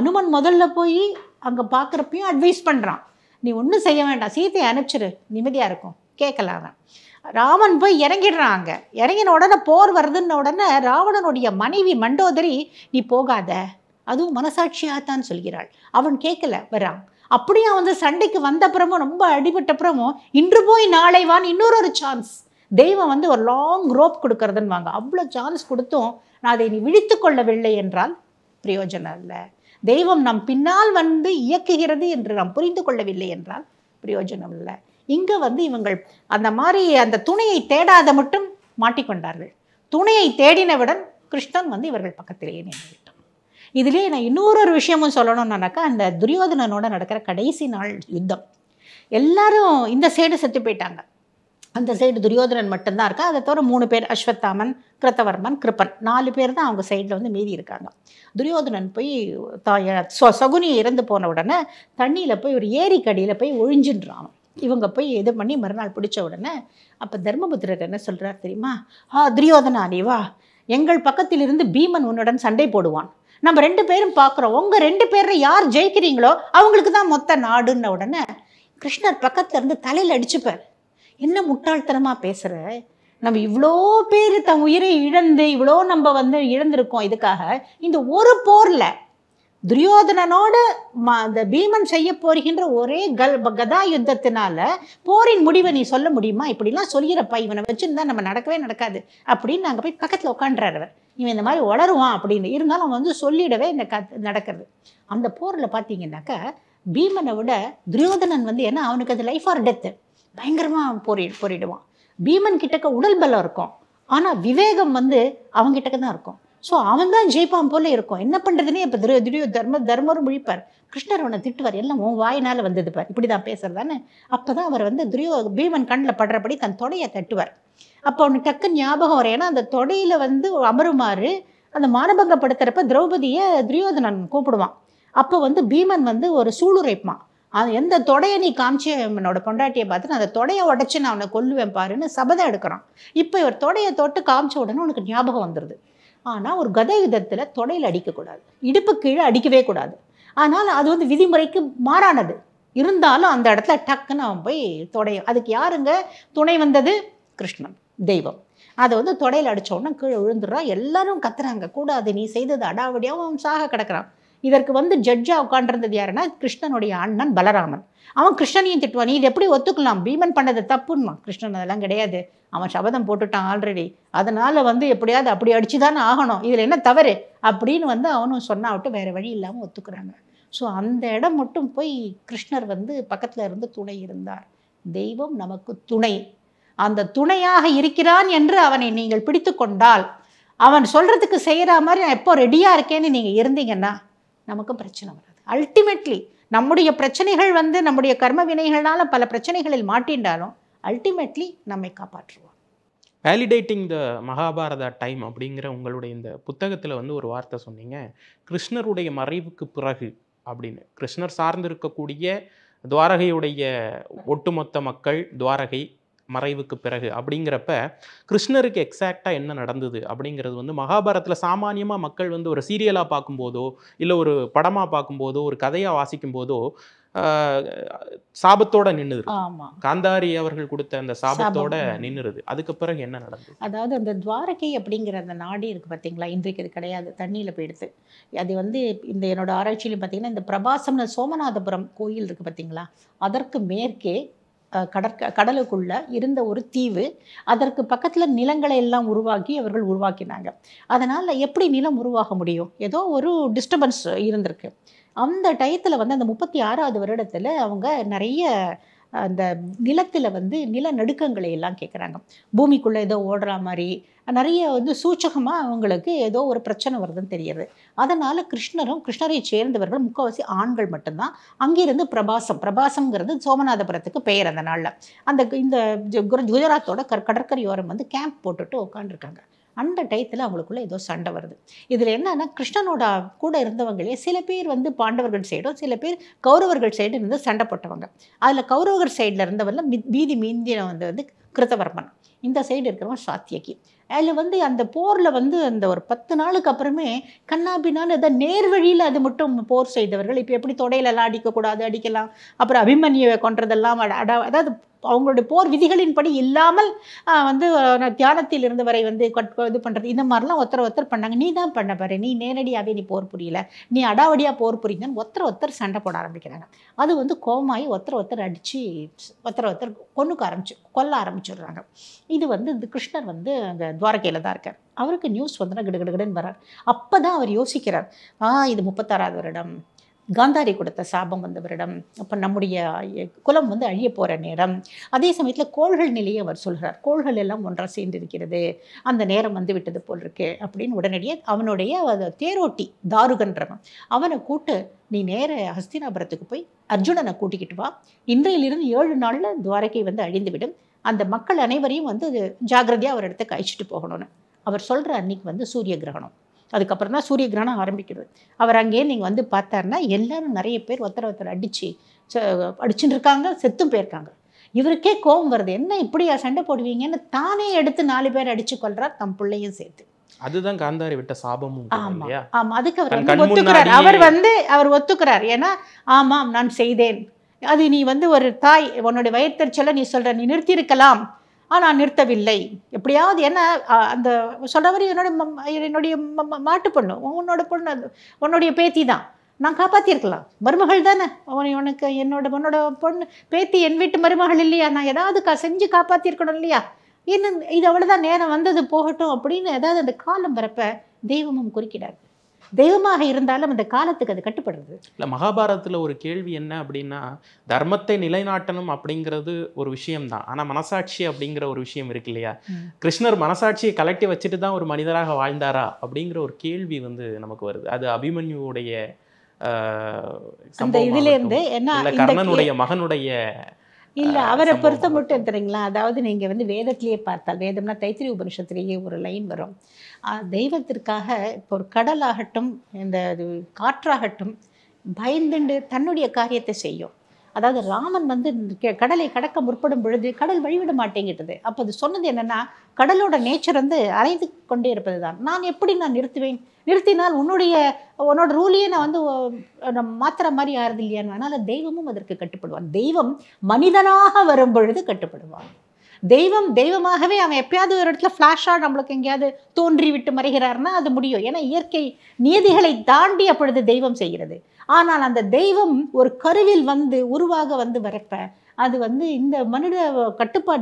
அனுமன் முதல்ல போய் அங்கே பார்க்குறப்பையும் அட்வைஸ் பண்ணுறான், நீ ஒன்றும் செய்ய வேண்டாம், சீத்தையை அனுப்பிச்சிரு, நிம்மதியாக இருக்கும், கேட்கலாம். ராமன் போய் இறங்கிடுறான். அங்கே இறங்கின உடனே போர் வருதுன்ன உடனே ராவணனுடைய மனைவி மண்டோதரி நீ போகாத, அதுவும் மனசாட்சியாகத்தான் சொல்கிறாள், அவன் கேட்கல வரான். அப்படியே வந்து சண்டைக்கு வந்தப்புறமும் ரொம்ப அடிபட்டப்புறமும் இன்று போய் நாளை வான் இன்னொரு சான்ஸ், தெய்வம் வந்து ஒரு லாங் ரோப் கொடுக்கறதுன்னு வாங்க, அவ்வளோ சான்ஸ் கொடுத்தும் நான் அதை நீ விழித்து கொள்ளவில்லை என்றால் பிரயோஜனம் இல்லை. தெய்வம் நம் பின்னால் வந்து இயக்குகிறது என்று நாம் புரிந்து கொள்ளவில்லை என்றால் பிரயோஜனம் இல்லை. இங்கே வந்து இவங்கள் அந்த மாதிரி அந்த துணையை தேடாத மட்டும் மாட்டிக்கொண்டார்கள், துணையை தேடினவுடன் கிருஷ்ணன் வந்து இவர்கள் பக்கத்திலேயே நின்று விட்டான். இதிலே நான் இன்னொரு விஷயமும் சொல்லணும்னாக்கா, அந்த துரியோதனனோட நடக்கிற கடைசி நாள் யுத்தம், எல்லாரும் இந்த சைடு செத்து போயிட்டாங்க, அந்த சைடு துரியோதனன் மட்டும்தான் இருக்கா. அதை தவிர 3 பேர் அஸ்வத்தாமன் கிருத்தவர்மன் கிருப்பன் 4 பேர் தான் அவங்க சைடில் வந்து மீதி இருக்காங்க. துரியோதனன் போய் சகுனி இறந்து போன உடனே தண்ணியில் போய் ஒரு ஏரிக்கடியில் போய் ஒழிஞ்சுன்றான். இவங்க போய் இது பண்ணி மறுநாள் பிடிச்ச உடனே அப்போ தர்மபுத்திரர் என்ன சொல்கிறார் தெரியுமா, துரியோதனா நீ வா, எங்கள் பக்கத்திலிருந்து பீமன் உன்னுடன் சண்டை போடுவான், நம்ம 2 பேரும் பார்க்குறோம், உங்கள் 2 பேரில் யார் ஜெயிக்கிறீங்களோ அவங்களுக்கு தான் மொத்த நாடுன்ன உடனே கிருஷ்ணர் பக்கத்தில் இருந்து தலையில் அடிச்சுப்பார், என்ன முட்டாள்தனமாக பேசுகிற, நம்ம இவ்வளோ பேர் தன் உயிரை இழந்து இவ்வளோ நம்ம வந்து இழந்திருக்கோம், இதுக்காக இந்த ஒரு போரில் துரியோதனனோடு அந்த பீமன் செய்ய போகின்ற ஒரே கதா யுத்தத்தினால போரின் முடிவை நீ சொல்ல முடியுமா? இப்படிலாம் சொல்கிறப்ப இவனை வச்சுருந்தா நம்ம நடக்கவே நடக்காது அப்படின்னு நாங்கள் போய் பக்கத்தில் உட்காண்றாரு. இவன் இந்த மாதிரி வளருவான் அப்படின்னு இருந்தாலும் அவன் வந்து சொல்லிடவே இந்த நடக்கிறது. அந்த போரில் பார்த்தீங்கன்னாக்கா பீமனை விட துரியோதனன் வந்து ஏன்னா அவனுக்கு அது லைஃப் ஆர் டெத்து, பயங்கரமாக போரிடுவான். பீமன் கிட்டக்க உடல் பலம் இருக்கும், ஆனால் விவேகம் வந்து அவங்ககிட்டக்க தான் இருக்கும். ஸோ அவன் தான் ஜெயிப்பான் போல இருக்கும். என்ன பண்ணுறதுனே இப்போ தர்மரும் முழிப்பார், கிருஷ்ணர் அவனை திட்டுவார், எல்லாம் உன் வாயினால் வந்ததுப்பார், இப்படி தான் பேசுறதானு. அப்போ தான் அவர் வந்து பீமன் கண்ணில் படுறபடி தன் தொடையை தட்டுவார். அப்போ அவனுக்கு டக்குன்னு ஞாபகம் வரும், ஏன்னா அந்த தொடையில் வந்து அமருமாறு அந்த மானபங்கப்படுத்துறப்ப திரௌபதியை துரியோதனன் கூப்பிடுவான். அப்போ வந்து பீமன் வந்து ஒரு சூளுரைப்பான், அவன் எந்த தொடையை நீ காமிச்சே என்னோட பொண்டாட்டியை பார்த்து நான் அந்த தொடையை உடச்சி நான் அவனை கொல்லுவேன் பாருன்னு சபதம் எடுக்கிறான். இப்போ இவர் தொடையை தொட்டு காமிச்ச உடனே உனக்கு ஞாபகம் வந்துடுது. ஆனால் ஒரு கதை யுத்தத்தில் தொடையில் அடிக்கக்கூடாது, இடுப்பு கீழே அடிக்கவே கூடாது. ஆனால் அது வந்து விதிமுறைக்கு மாறானது. இருந்தாலும் அந்த இடத்துல டக்குன்னு அவன் போய் தொடையும், அதுக்கு யாருங்க துணை வந்தது? கிருஷ்ணன், தெய்வம். அதை வந்து தொடையில் அடித்தோன்னா கீழே விழுந்துடுறான். எல்லாரும் கத்துறாங்க கூடாது, நீ செய்தது அடாவடியாகவும் அவன் சாக கிடக்கிறான். இதற்கு வந்து ஜட்ஜாக உட்காண்டிருந்தது யாருன்னா கிருஷ்ணனுடைய அண்ணன் பலராமன். அவன் கிருஷ்ணனையும் திட்டுவான், நீ இது எப்படி ஒத்துக்கலாம், பீமன் பண்ணது தப்புன்னு. கிருஷ்ணன் அதெல்லாம் கிடையாது, அவன் சபதம் போட்டுட்டான் ஆல்ரெடி, அதனால் வந்து எப்படியாவது அப்படி அடித்து தானே ஆகணும், இதில் என்ன தவறு அப்படின்னு வந்து அவனும் சொன்னாவிட்டு வேறு வழி இல்லாமல் ஒத்துக்கிறாங்க. ஸோ அந்த இடம் மட்டும் போய் கிருஷ்ணர் வந்து பக்கத்தில் இருந்து துணை இருந்தார். தெய்வம் நமக்கு துணை, அந்த துணையாக இருக்கிறான் என்று அவனை நீங்கள் பிடித்து கொண்டால், அவன் சொல்கிறதுக்கு செய்கிற மாதிரி நான் எப்போ ரெடியாக இருக்கேன்னு நீங்கள் இருந்தீங்கன்னா நமக்கும் பிரச்சனை வராது. அல்டிமேட்லி நம்முடைய பிரச்சனைகள் வந்து நம்முடைய கர்ம வினைகளால் பல பிரச்சனைகளில் மாட்டின்றாலும் அல்டிமேட்லி நம்மை காப்பாற்றுவோம். வேலிடேட்டிங் த மகாபாரதா டைம் அப்படிங்கிற உங்களுடைய இந்த புத்தகத்தில் வந்து ஒரு வார்த்தை சொன்னீங்க, கிருஷ்ணருடைய மறைவுக்கு பிறகு அப்படின்னு. கிருஷ்ணர் சார்ந்திருக்கக்கூடிய துவாரகையுடைய ஒட்டுமொத்த மக்கள், துவாரகை மறைவுக்கு பிறகு அப்படிங்கிறப்ப கிருஷ்ணருக்கு எக்ஸாக்டாக என்ன நடந்தது அப்படிங்கிறது வந்து மகாபாரத்தில் சாமானியமாக மக்கள் வந்து ஒரு சீரியலாக பார்க்கும்போதோ இல்லை ஒரு படமாக பார்க்கும்போதோ ஒரு கதையாக வாசிக்கும் போதோ சாபத்தோட நின்றுது. ஆமாம், காந்தாரி அவர்கள் கொடுத்த அந்த சாபத்தோட நின்றுது. அதுக்கு பிறகு என்ன நடந்தது? அதாவது அந்த துவாரகை அப்படிங்கிற அந்த நாடி இருக்குது பார்த்தீங்களா, இன்றைக்கு அது கிடையாது, தண்ணியில் போயிடுது. அது வந்து இந்த என்னோடய ஆராய்ச்சியிலையும் பார்த்தீங்கன்னா இந்த பிரபாசம்னு சோமநாதபுரம் கோயில் இருக்குது பார்த்தீங்களா, அதற்கு மேற்கே கடலுக்குள்ள இருந்த ஒரு தீவு, அதற்கு பக்கத்தில் நிலங்களை எல்லாம் அவர்கள் உருவாக்கினாங்க. அதனால் எப்படி நிலம் உருவாக முடியும்? ஏதோ ஒரு டிஸ்டர்பன்ஸ் இருந்திருக்கு. அந்த டயத்தில் வந்து அந்த 36வது வருடத்தில் அவங்க நிறைய அந்த நிலத்தில் வந்து நிலநடுக்கங்களை எல்லாம் கேட்குறாங்க. பூமிக்குள்ளே ஏதோ ஓடுற மாதிரி நிறைய வந்து சூச்சகமாக அவங்களுக்கு ஏதோ ஒரு பிரச்சனை வருதுன்னு தெரியுது. அதனால் கிருஷ்ணரை சேர்ந்தவர்கள் முக்கால்வாசி ஆண்கள் மட்டும்தான். அங்கிருந்து பிரபாசம்ங்கிறது சோமநாதபுரத்துக்கு பெயர். அந்த நாளில் அந்த இந்த குஜராத்தோட கடற்கரையோரம் வந்து கேம்ப் போட்டுட்டு உட்காந்துருக்காங்க. அந்த டயத்தில் அவங்களுக்குள்ள ஏதோ சண்டை வருது. இதில் என்னன்னா கிருஷ்ணனோட கூட இருந்தவங்களே சில பேர் வந்து பாண்டவர்கள் சைடும் சில பேர் கௌரவர்கள் சைடு இருந்து சண்டை போட்டவங்க. அதில் கௌரவர்கள் சைடில் இருந்தவரில் மீந்தின வந்து கிருத்தவர்மன், இந்த சைடு இருக்கிறவங்க சாத்தியகி. அதில் வந்து அந்த போரில் வந்து அந்த ஒரு 10 நாளுக்கு அப்புறமே கண்ணாபின்னாலும் ஏதோ நேர்வழியில் அது மட்டும் போர் செய்தவர்கள். இப்போ எப்படி தொடையிலெல்லாம் அடிக்கக்கூடாது அடிக்கலாம், அப்புறம் அபிமன்யுவை கொன்றதெல்லாம் அதாவது அவங்களுடைய போர் விதிகளின்படி இல்லாமல் வந்து தியானத்தில் இருந்து வரை வந்து இது பண்ணுறது, இந்த மாதிரிலாம் ஒருத்தர் பண்ணாங்க. நீ தான் பண்ண பாரு, நீ நேரடியாகவே நீ போர் புரியல, நீ அடாவடியாக போர் புரியுங்கன்னு ஒருத்தர் சண்டை போட ஆரம்பிக்கிறாங்க. அது வந்து கோமாயி ஒருத்தர் அடித்து ஒருத்தர் கொல்ல ஆரம்பிச்சிடுறாங்க. இது வந்து கிருஷ்ணர் வந்து அங்கே துவாரகையில் தான் இருக்கார். அவருக்கு நியூஸ் வந்துன்னா கிடுகிடுகிடுன்னு வர்றார். அப்போ தான் அவர் யோசிக்கிறார், இது 36வது வருடம், காந்தாரி கொடுத்த சாபம் வந்தவரிடம், அப்போ நம்முடைய குலம் வந்து அழிய போகிற நேரம். அதே சமயத்தில் கோள்கள் நிலையை அவர் சொல்கிறார், கோள்கள் எல்லாம் ஒன்றாக சேர்ந்திருக்கிறது, அந்த நேரம் வந்து விட்டது போல் இருக்கு அப்படின்னு. உடனடியே அவனுடைய தேரோட்டி தாருகன்றவன் அவனை கூட்டு, நீ நேர ஹஸ்தினாபுரத்துக்கு போய் அர்ஜுனனை கூட்டிக்கிட்டு வா, இன்றையிலிருந்து 7 நாளில் துவாரகை வந்து அழிந்துவிடும், அந்த மக்கள் அனைவரையும் வந்து ஜாகிரதையாக அவர் இடத்துக்கு அழிச்சிட்டு போகணும்னு அவர் சொல்கிற அன்னைக்கு வந்து சூரிய கிரகணம். அதுக்கப்புறம் தான் சூரிய கிரகணம் ஆரம்பிக்கிறது. அவர் அங்கேயே நீங்கள் வந்து பார்த்தாருன்னா எல்லாரும் நிறைய பேர் ஒருத்தர் அடிச்சுட்டு இருக்காங்க, செத்தும் போயிருக்காங்க. இவருக்கே கோபம் வருது, என்ன இப்படியா சண்டை போடுவீங்கன்னு தானே எடுத்து 4 பேர் அடிச்சு கொள்றார், தம் பிள்ளையும் சேர்த்து. அதுதான் காந்தாரி விட்ட சாபமும். ஆமா, அதுக்கு அவர் ஒத்துக்கிறார், அவர் ஒத்துக்கிறார். ஏன்னா ஆமாம் நான் செய்தேன், அது நீ வந்து ஒரு தாய் உன்னுடைய வயிற்றுச்சல நீ சொல்ற, நீ நிறுத்தி இருக்கலாம், ஆனால் நிறுத்தவில்லை எப்படியாவது. ஏன்னா அந்த சொல்கிறவரு என்னுடைய மாட்டு பொண்ணு, உன்னோட பொண்ணு, உன்னுடைய பேத்தி தான், நான் காப்பாத்திருக்கலாம். மருமகள் தானே அவன், இவனுக்கு என்னோட பொண்ணு பேத்தி என் வீட்டு மருமகள் இல்லையா, நான் ஏதாவது செஞ்சு காப்பாற்றிருக்கணும் இல்லையா, இன்னும் இது அவ்வளோதான் நேரம் வந்தது போகட்டும் அப்படின்னு ஏதாவது அந்த காலம் வரப்ப தெய்வமும் குறிக்கிறாரு. தெய்வமாக இருந்தாலும் அந்த காலத்துக்கு அது கட்டுப்படுறது இல்லை. மகாபாரதத்தில் ஒரு கேள்வி என்ன அப்படின்னா, தர்மத்தை நிலைநாட்டணும் அப்படிங்கிறது ஒரு விஷயம்தான், ஆனால் மனசாட்சி அப்படிங்கிற ஒரு விஷயம் இருக்கு இல்லையா? கிருஷ்ணர் மனசாட்சியை கலட்டி வச்சுட்டு தான் ஒரு மனிதராக வாழ்ந்தாரா அப்படிங்கிற ஒரு கேள்வி வந்து நமக்கு வருது. அது அபிமன்யுடைய அந்த இதுலேருந்து என்ன, கர்ணனுடைய மகனுடைய இல்லை அவரை பொறுத்த மட்டும் தெரியுங்களா? அதாவது நீங்கள் வேதத்திலேயே பார்த்தால், வேதம்னா தைத்திரிய உபனிஷத்துலேயே ஒரு லைன் வரும், தெய்வத்திற்காக இப்போ ஒரு கடலாகட்டும் இந்த காற்றாகட்டும் பயந்துண்டு தன்னுடைய காரியத்தை செய்யும். அதாவது ராமன் கடலை கடக்க முற்படும் பொழுது கடல் வழிவிட மாட்டேங்கிட்டது. அப்போ அது சொன்னது என்னென்னா, கடலோட நேச்சர் அலைந்து கொண்டே இருப்பது தான். நான் எப்படி நான் நிறுத்துவேன், நிறுத்தினால் உன்னோட ரூலையே நான் மாத்திர மாதிரி ஆறுது இல்லையான்னு. அதனால் தெய்வமும் அதற்கு கட்டுப்படுவான். தெய்வம் மனிதனாக வரும் பொழுது கட்டுப்படுவான். தெய்வம் தெய்வமாகவே அவன் எப்பயாவது ஒரு இடத்துல ஃப்ளாஷாக நம்மளுக்கு எங்கேயாவது தோன்றி விட்டு மறைகிறார்னா அது முடியும். ஏன்னா இயற்கை நியதிகளை தாண்டி அப்பொழுது தெய்வம் செய்கிறது. ஆனால் அந்த தெய்வம் ஒரு கருவில் உருவாக வரப்ப அது இந்த மனித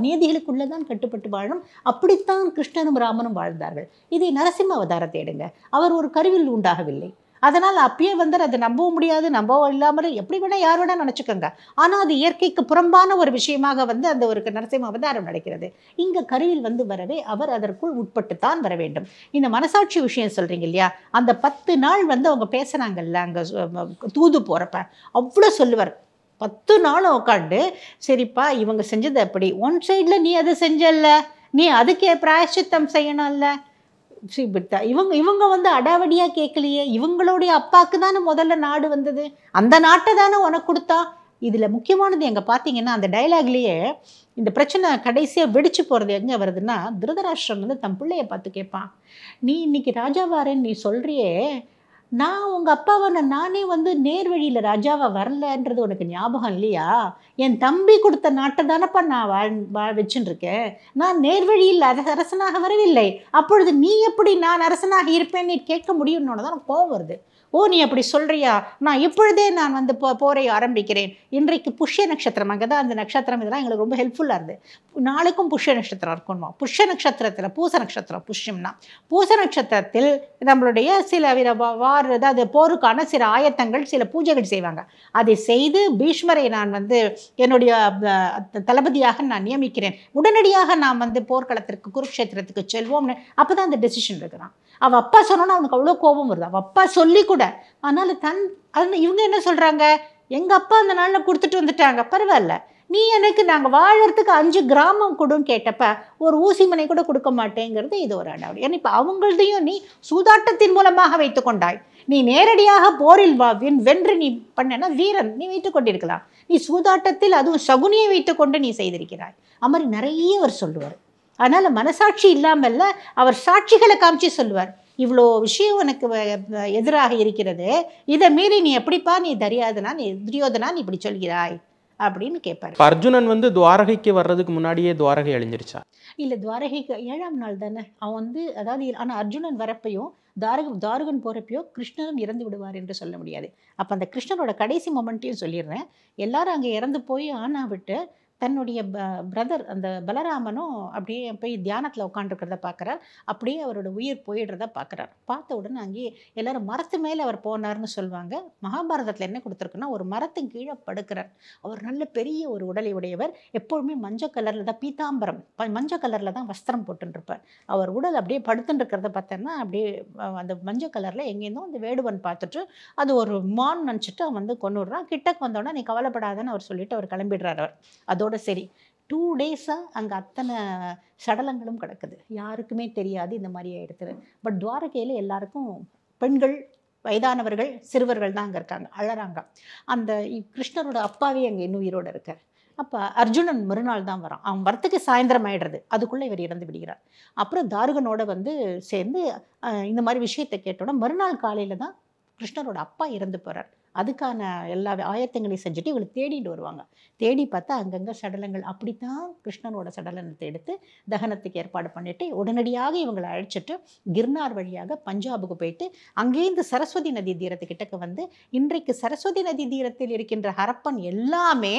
நியதிகளுக்குள்ளே தான் கட்டுப்பட்டு வாழும். அப்படித்தான் கிருஷ்ணனும் ராமனும் வாழ்ந்தார்கள். இதை நரசிம்ம அவதாரத்தை எடுங்க, அவர் ஒரு கருவில் உண்டாகவில்லை. அதனால் அப்பயே அதை நம்ப முடியாது, நம்ப இல்லாமல் எப்படி வேணால் யார் வேணால் நினச்சிக்கோங்க. ஆனால் அது இயற்கைக்கு புறம்பான ஒரு விஷயமாக அந்த ஒரு நரசிம்ம அவதாரம் நடக்கிறது. இங்கே கருவில் வரவே அவர் அதற்குள் உட்பட்டுத்தான் வர வேண்டும். இந்த மனசாட்சி விஷயம் சொல்கிறீங்க இல்லையா, அந்த 10 நாள் அவங்க பேசுகிறாங்கல்ல அங்கே தூது போகிறப்ப அவ்வளோ சொல்லுவார். 10 நாளும் உட்காண்டு, சரிப்பா இவங்க செஞ்சதை அப்படி, ஒன் சைடில் நீ அதை செஞ்சல்ல, நீ அதுக்கே பிராயச்சித்தம் செய்யணும்ல, இவங்க அடாவடியா கேட்கலையே, இவங்களுடைய அப்பாவுக்கு தானே முதல்ல நாடு வந்தது, அந்த நாட்டை தானே உனக்கு கொடுத்தா. இதுல முக்கியமானது எங்க பாத்தீங்கன்னா அந்த டைலாக்லயே இந்த பிரச்சனை கடைசியா வெடிச்சு போறது எங்க வருதுன்னா, திருதராஷ்டிரம் தன் பிள்ளைய பார்த்து கேட்பான், நீ இன்னைக்கு ராஜாவாரன்னு நீ சொல்றியே, நான் உங்கள் அப்பாவை நானே நேர்வழியில் ராஜாவாக வரலன்றது உனக்கு ஞாபகம் இல்லையா? என் தம்பி கொடுத்த நாட்டை தானப்பா நான் வச்சுருக்கேன். நான் நேர்வழியில் அரசனாக வரவில்லை, அப்பொழுது நீ எப்படி நான் அரசனாக இருப்பேன்னு கேட்க முடியும்னோட தான் எனக்கு கோவம் வருது. ஓ நீ அப்படி சொல்கிறியா, நான் இப்பொழுதே நான் போரை ஆரம்பிக்கிறேன். இன்றைக்கு புஷ்ய நட்சத்திரம், அங்கே தான் அந்த நட்சத்திரம், இதெல்லாம் எங்களுக்கு ரொம்ப ஹெல்ப்ஃபுல்லாக இருக்குது. நாளைக்கும் புஷ்ய நட்சத்திரம் இருக்கணுமா? புஷ்ய நட்சத்திரத்தில் பூச நட்சத்திரம், புஷ்யம்னா பூச நட்சத்திரத்தில் நம்மளுடைய சில அதாவது போருக்கான சில ஆயத்தங்கள், சில பூஜைகள் செய்வாங்க. அதை செய்து பீஷ்மரை நான் என்னுடைய தளபதியாக நான் நியமிக்கிறேன், உடனடியாக நான் போர்க்களத்திற்கு குருக்ஷேத்திரத்துக்கு செல்வோம்னு அப்போ தான் அந்த டெசிஷன் இருக்கிறான். அவள் அப்பா சொன்னோன்னா அவனுக்கு அவ்வளோ கோபம் வருது, அவள் அப்பா சொல்லி கூட. அதனால இவங்க என்ன சொல்கிறாங்க, எங்கள் அப்பா அந்த நாளில் கொடுத்துட்டு வந்துட்டாங்க, பரவாயில்ல, நீ எனக்கு நாங்கள் வாழறதுக்கு 5 கிராமம் கொடுன்னு கேட்டப்ப ஒரு ஊசி மனை கூட கொடுக்க மாட்டேங்கிறது இது ஒரு அடாவடி. ஏன்னா இப்போ அவங்கள்தையும் நீ சூதாட்டத்தின் மூலமாக வைத்து கொண்டாய். நீ நேரடியாக போரில் வென்று நீ பண்ணனா வீரன் நீ வைத்து கொண்டிருக்கலாம், நீ சூதாட்டத்தில் அதுவும் சகுனியை வைத்து கொண்டு நீ செய்திருக்கிறாய். அது மாதிரி நிறைய அவர் சொல்லுவார். அதனால் மனசாட்சி இல்லாமல் அவர் சாட்சிகளை காமிச்சு சொல்லுவார், இவ்வளோ விஷயம் உனக்கு எதிராக இருக்கிறது, இதை மீறி நீ எப்படிப்பா நீ தெரியாதனா நீ துரியோதனா நீ இப்படி சொல்கிறாய் அப்படின்னு கேட்பார். அர்ஜுனன் துவாரகைக்கு வர்றதுக்கு முன்னாடியே துவாரகை அழிஞ்சிருச்சா? இல்லை, துவாரகைக்கு 7ஆம் நாள் தானே அவன் அதாவது. ஆனால் அர்ஜுனன் வரப்பையும் துவாரகன் போகிறப்பையோ கிருஷ்ணனும் இறந்து விடுவார் என்று சொல்ல முடியாது. அப்போ அந்த கிருஷ்ணனோட கடைசி மொமெண்ட்டையும் சொல்லிடுறேன். எல்லாரும் அங்கே இறந்து போய் ஆனா விட்டு தன்னுடைய பிரதர் அந்த பலராமனும் அப்படியே போய் தியானத்தில் உட்காந்துருக்கிறத பார்க்குறார். அப்படியே அவரோட உயிர் போயிடுறத பார்க்குறார். பார்த்த உடனே அங்கேயே எல்லோரும் மரத்து மேலே அவர் போனார்னு சொல்லுவாங்க. மகாபாரதத்தில் என்ன கொடுத்துருக்குன்னா, ஒரு மரத்தின் கீழே படுக்கிறார். அவர் நல்ல பெரிய ஒரு உடலை உடையவர், எப்பொழுதுமே மஞ்சள் கலரில் தான் பீதாம்பரம் மஞ்சள் கலரில் தான் வஸ்திரம் போட்டுருப்பார். அவர் உடல் அப்படியே படுத்துட்டுருக்கிறத பார்த்தோன்னா அப்படியே அந்த மஞ்சள் கலரில் எங்கேருந்தோ அந்த வேடுவன் பார்த்துட்டு அது ஒரு மான் நினச்சிட்டு அவன் கொண்டு விடுறான். கிட்டக்கு வந்தோடனே நீ கவலைப்படாதன்னு அவர் சொல்லிவிட்டு அவர் கிளம்பிடுறார். அவர் சரி 2 டேஸாக அங்கே அத்தனை சடலங்களும் கிடக்குது, யாருக்குமே தெரியாது இந்த மாதிரி ஆகிடுது. பட் துவாரகையில் எல்லாருக்கும் பெண்கள், வயதானவர்கள், சிறுவர்கள் தான் அங்கே இருக்காங்க, அழறாங்க. அந்த கிருஷ்ணரோட அப்பாவே அங்கே இன்னும் உயிரோடு இருக்கார். அப்போ அர்ஜுனன் மறுநாள் தான் வரான். அவன் வரத்துக்கு சாயந்தரம் ஆகிடுறது, அதுக்குள்ளே இவர் இறந்து விடுகிறார். அப்புறம் தாருகனோட சேர்ந்து இந்த மாதிரி விஷயத்தை கேட்டோன்னா மறுநாள் காலையில் தான் கிருஷ்ணரோட அப்பா இறந்து போகிறார். அதுக்கான எல்லா ஆயத்தங்களையும் செஞ்சுட்டு இவங்களை தேடிட்டு வருவாங்க. தேடி பார்த்தா அங்கங்கே சடலங்கள், அப்படித்தான் கிருஷ்ணனோட சடலத்தை எடுத்து தகனத்துக்கு ஏற்பாடு பண்ணிட்டு உடனடியாக இவங்களை அழைச்சிட்டு கிர்னார் வழியாக பஞ்சாபுக்கு போயிட்டு அங்கேருந்து சரஸ்வதி நதி தீரத்துக்கிட்டக்கு வந்து இன்றைக்கு சரஸ்வதி நதி தீரத்தில் இருக்கின்ற ஹரப்பன் எல்லாமே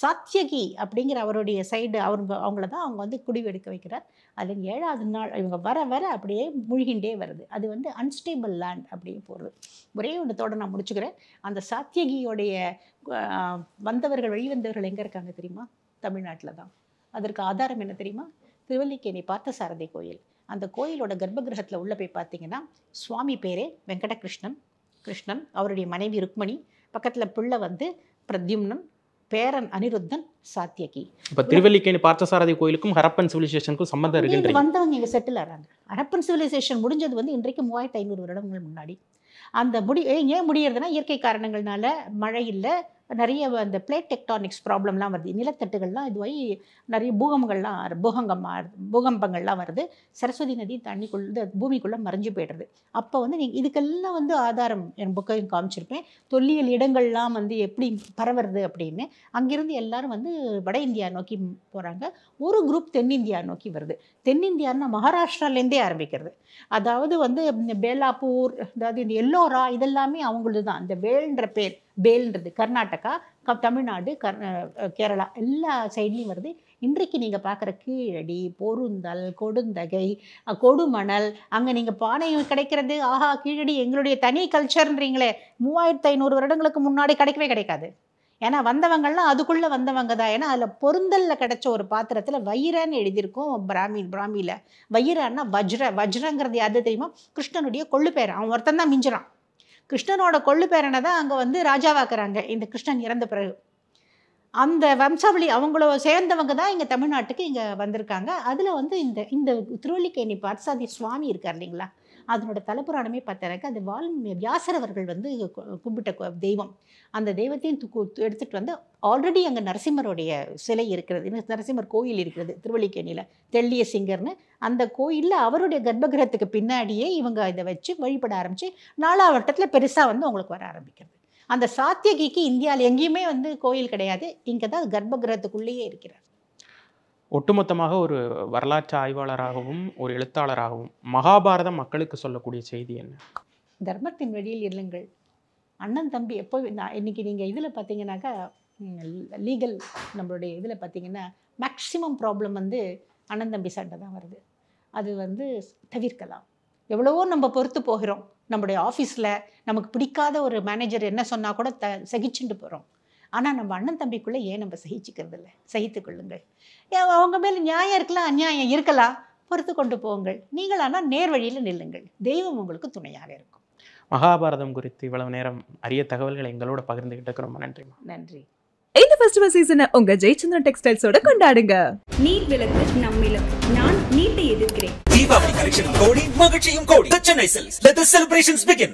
சாத்யகி அப்படிங்கிற அவருடைய சைடு அவங்கள தான் அவங்க வந்து குடிவெடுக்க வைக்கிறார். அதில் 7வது நாள் இவங்க வர வர அப்படியே மூழ்கின்றே வருது. அது வந்து அன்ஸ்டேபிள் லேண்ட் அப்படியே போகிறது. ஒரே ஒன்றத்தோடு நான் முடிச்சுக்கிறேன். அந்த சாத்யகியோடைய வந்தவர்கள் வெளிவந்தவர்கள் எங்கே இருக்காங்க தெரியுமா? தமிழ்நாட்டில் தான். அதற்கு ஆதாரம் என்ன தெரியுமா? திருவல்லிக்கேணி பார்த்தசாரதி கோயில். அந்த கோயிலோட கர்ப்பகிரகத்தில் உள்ளே போய் பார்த்தீங்கன்னா சுவாமி பேரே வெங்கடகிருஷ்ணன், கிருஷ்ணன், அவருடைய மனைவி ருக்மணி, பக்கத்தில் பிள்ளை வந்து பிரத்யும்னன், பேரன் அனிருத்தன், சாத்யகி. இப்போ திருவல்லிக்கேணி பார்த்தசாரதி கோயிலுக்கும் ஹரப்பன் சிவிலைசேஷனுக்கும் சம்மந்தம் இருக்குது. வந்தவங்க இங்கே செட்டில் ஆகிறாங்க. ஹரப்பன் சிவிலைசேஷன் முடிஞ்சது வந்து இன்றைக்கு 3500 வருடங்கள் முன்னாடி. அந்த ஏன் முடியறதுனா இயற்கை காரணங்கள்னால, மழை இல்லை, நிறைய அந்த பிளேட் டெக்டானிக்ஸ் ப்ராப்ளம்லாம் வருது, நிலத்தட்டுகள்லாம் இதுவாகி நிறைய பூகம்பங்கள்லாம் வருது. சரஸ்வதி நதி தண்ணிக்குள்ள பூமிக்குள்ளே மறைஞ்சு போய்டுறது. அப்போ வந்து நீங்கள் இதுக்கெல்லாம் வந்து ஆதாரம் என் புக்கையும் காமிச்சிருப்பேன். தொல்லியல் இடங்கள்லாம் வந்து எப்படி பரவுறது அப்படின்னு அங்கேருந்து எல்லாரும் வந்து வட இந்தியா நோக்கி போகிறாங்க. ஒரு குரூப் தென்னிந்தியா நோக்கி வருது. தென்னிந்தியான்னா மகாராஷ்டிராலேருந்தே ஆரம்பிக்கிறது. அதாவது வந்து பேலாப்பூர், அதாவது இந்த எல்லோரா, இதெல்லாமே அவங்களது தான். இந்த வேல்ன்ற பேர், பேல்ன்றது கர்நாடகா, தமிழ்நாடு, கேரளா எல்லா சைட்லேயும் வருது. இன்றைக்கு நீங்கள் பார்க்குற கீழடி, பொருந்தல், கொடுந்தகை, கொடுமணல், அங்கே நீங்கள் பானை கிடைக்கிறது. ஆஹா, கீழடி எங்களுடைய தனி கல்ச்சர்ன்றீங்களே, 3500 வருடங்களுக்கு முன்னாடி கிடைக்கவே கிடைக்காது. ஏன்னா வந்தவங்கள்லாம் அதுக்குள்ளே வந்தவங்க தான். ஏன்னா அதில் பொருந்தலில் கிடச்ச ஒரு பாத்திரத்தில் வயிறான்னு எழுதியிருக்கும். பிராமியில் வயிறான்னா வஜ்ரங்கிறது யாரு தெரியுமா? கிருஷ்ணனுடைய கொள்ளு பேர். அவன் ஒருத்தன் தான் மிஞ்சிறான். கிருஷ்ணனோட கொள்ளு பேரனை தான் அங்கே வந்து ராஜாவாக்குறாங்க. இந்த கிருஷ்ணன் இறந்த பிறகு அந்த வம்சாவளி அவங்கள சேர்ந்தவங்க தான் இங்கே தமிழ்நாட்டுக்கு இங்கே வந்திருக்காங்க. அதில் வந்து இந்த திருவல்லிக்கேணி பார்த்தசாரதி சுவாமி இருக்கார் இல்லைங்களா, அதனோட தலைப்புராணமே பார்த்தாக்க அது வியாசர் அவர்கள் வந்து கும்பிட்ட தெய்வம். அந்த தெய்வத்தையும் எடுத்துகிட்டு வந்து ஆல்ரெடி அங்கே நரசிம்மருடைய சிலை இருக்கிறது, நரசிம்மர் கோயில் இருக்கிறது திருவல்லிக்கேணியில், தெள்ளிய சிங்கர்னு. அந்த கோயிலில் அவருடைய கர்ப்பகிரகத்துக்கு பின்னாடியே இவங்க இதை வச்சு வழிபட ஆரம்பித்து 4வது வட்டத்தில் பெருசாக வந்து அவங்களுக்கு வர ஆரம்பிக்கிறது. அந்த சாத்யகிக்கு இந்தியாவில் எங்கேயுமே வந்து கோயில் கிடையாது. இங்கே தான் கர்ப்பகிரகத்துக்குள்ளேயே இருக்கிறார். ஒட்டுமொத்தமாக ஒரு வரலாற்று ஆய்வாளராகவும் ஒரு எழுத்தாளராகவும் மகாபாரதம் மக்களுக்கு சொல்லக்கூடிய செய்தி என்ன? தர்மத்தின் வழியில் இருங்கள். அண்ணன் தம்பி எப்போ இன்றைக்கி நீங்கள் இதில் பார்த்தீங்கன்னாக்கா லீகல் நம்மளுடைய இதில் பார்த்தீங்கன்னா மேக்ஸிமம் ப்ராப்ளம் வந்து அண்ணன் தம்பி சண்டை தான் வருது. அது வந்து தவிர்க்கலாம். எவ்வளவோ நம்ம பொறுத்து போகிறோம். நம்முடைய ஆஃபீஸில் நமக்கு பிடிக்காத ஒரு மேனேஜர் என்ன சொன்னால் கூட சகிச்சுட்டு போகிறோம். ஆனால் நம்ம அண்ணன் தம்பிக்குள்ளே ஏன் நம்ம சகிச்சுக்கிறது இல்லை? சகித்து கொள்ளுங்கள். அவங்க மேலே நியாயம் இருக்கலாம், அநியாயம் இருக்கலாம், பொறுத்து கொண்டு போங்கள். நீங்கள் ஆனால் நேர் வழியில் நில்லுங்கள். தெய்வம் உங்களுக்கு துணையாக இருக்கும். மகாபாரதம் குறித்து இவ்வளவு நேரம் அரிய தகவல்களை எங்களோட பகிர்ந்துகிட்டதுக்கு ரொம்ப நன்றி. நன்றி. இந்த ஃபெஸ்டிவல் சீசனை உங்க ஜெயச்சந்திரன் டெக்ஸ்டைல்ஸோட கொண்டாடுங்க. நீட் விளக்கு நம்மிலும். நான் நீட்டை எதிர்க்கிறேன். தீபாவளி கலெக்ஷன் கோடி, மகிழ்ச்சியும் கோடி. Chennai cells. Let the celebrations begin.